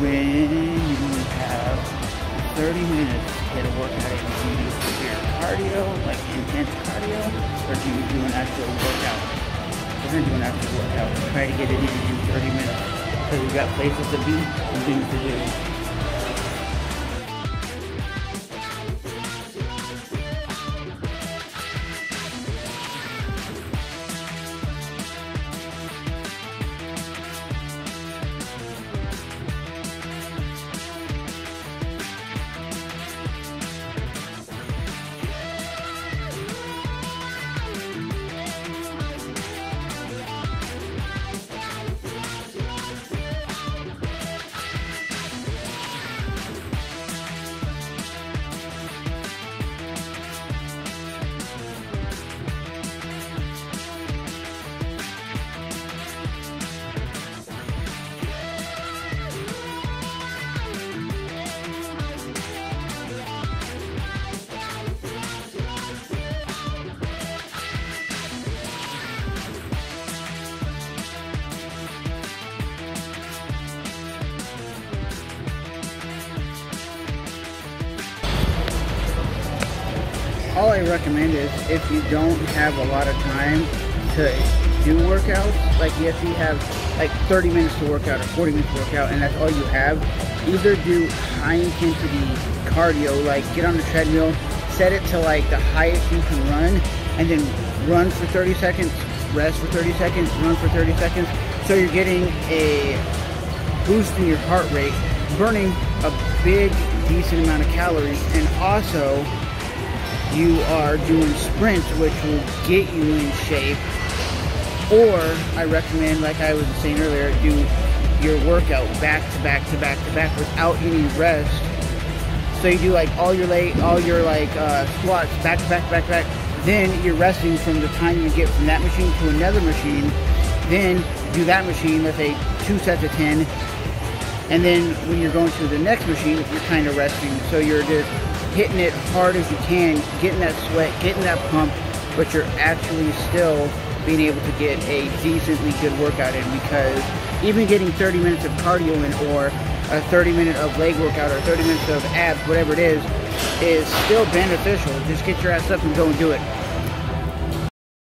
when you have 30 minutes to get a workout in, do you do severe cardio, like intense cardio, or do you do an actual workout? We're going to do an actual workout. Try to get it in 30 minutes, because we've got places to be and things to do. All I recommend is, if you don't have a lot of time to do workouts, like if you have like 30 minutes to work out or 40 minutes to work out and that's all you have, either do high intensity cardio, like get on the treadmill, set it to like the highest you can run, and then run for 30 seconds, rest for 30 seconds, run for 30 seconds, so you're getting a boost in your heart rate, burning a big, decent amount of calories, and also you are doing sprints, which will get you in shape. Or I recommend, like I was saying earlier, do your workout back to back to back to back without any rest. So you do like all your squats back to back to back to back. Then you're resting from the time you get from that machine to another machine. Then do that machine, let's say 2 sets of 10. And then when you're going to the next machine, you're kind of resting. So you're just hitting it hard as you can, getting that sweat, getting that pump, but you're actually still being able to get a decently good workout in, because even getting 30 minutes of cardio in, or a 30 minute of leg workout, or 30 minutes of abs, whatever it is still beneficial. Just get your ass up and go and do it.